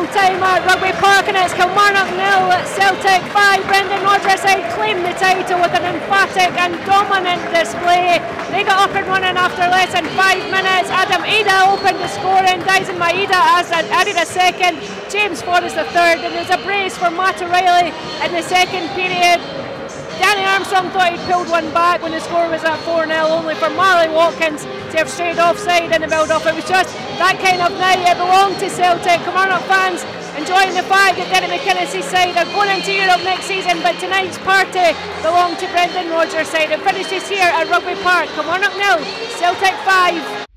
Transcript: full time at Rugby Park, and it's Kilmarnock 0, Celtic 5. Brendan Rodgers had claimed the title with an emphatic and dominant display. They got up and running after less than 5 minutes. Adam Idah opened the scoring, Dyson Maeda added a second, James Forrest the third, and there's a brace for Matt O'Riley in the second period. Danny Armstrong thought he'd pulled one back when the score was at 4-0, only for Marley Watkins to have strayed offside in the build-up. It was just that kind of night. It belonged to Celtic. Kilmarnock fans enjoying the fact that Derek McInnes' side are going into Europe next season, but tonight's party belonged to Brendan Rodgers' side. It finishes here at Rugby Park. Kilmarnock 0, Celtic 5.